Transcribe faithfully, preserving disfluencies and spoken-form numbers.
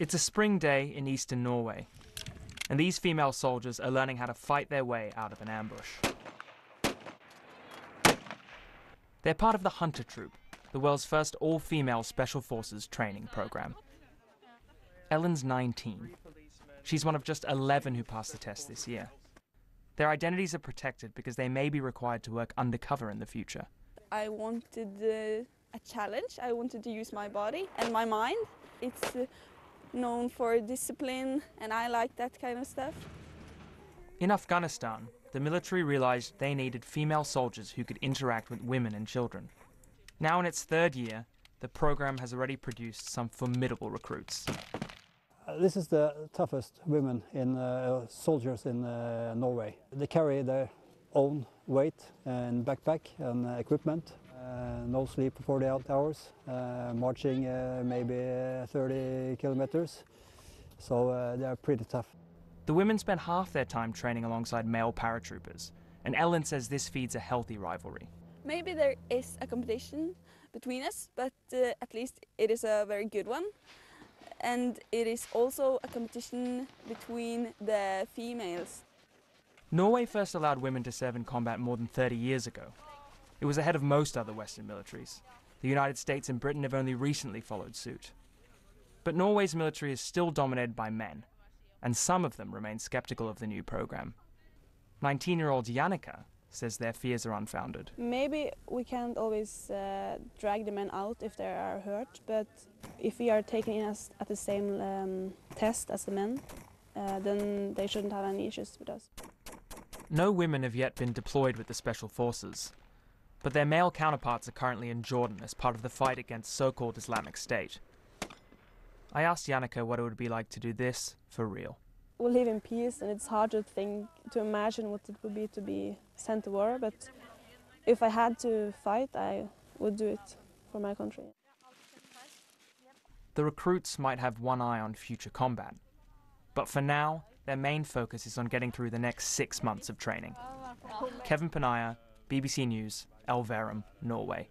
It's a spring day in eastern Norway, and these female soldiers are learning how to fight their way out of an ambush. They're part of the Hunter Troop, the world's first all-female special forces training program. Ellen's nineteen. She's one of just eleven who passed the test this year. Their identities are protected because they may be required to work undercover in the future. I wanted uh, a challenge. I wanted to use my body and my mind. It's uh, known for discipline, and I like that kind of stuff. In Afghanistan, the military realized they needed female soldiers who could interact with women and children. Now in its third year, the program has already produced some formidable recruits. This is the toughest women in uh, soldiers in uh, Norway. They carry their own weight and backpack and uh, equipment. Uh, no sleep for forty-eight hours, uh, marching uh, maybe uh, thirty kilometers. So uh, they are pretty tough. The women spend half their time training alongside male paratroopers, and Ellen says this feeds a healthy rivalry. Maybe there is a competition between us, but uh, at least it is a very good one. And it is also a competition between the females. Norway first allowed women to serve in combat more than thirty years ago. It was ahead of most other Western militaries. The United States and Britain have only recently followed suit. But Norway's military is still dominated by men, and some of them remain skeptical of the new program. nineteen-year-old Janneke says their fears are unfounded. Maybe we can't always uh, drag the men out if they are hurt, but if we are taken in as at the same um, test as the men, uh, then they shouldn't have any issues with us. No women have yet been deployed with the special forces, but their male counterparts are currently in Jordan as part of the fight against so-called Islamic State. I asked Janneke what it would be like to do this for real. We live in peace, and it's hard to think, to imagine what it would be to be sent to war, but if I had to fight, I would do it for my country. The recruits might have one eye on future combat, but for now, their main focus is on getting through the next six months of training. Kevin Panaya, B B C News, Elverum, Norway.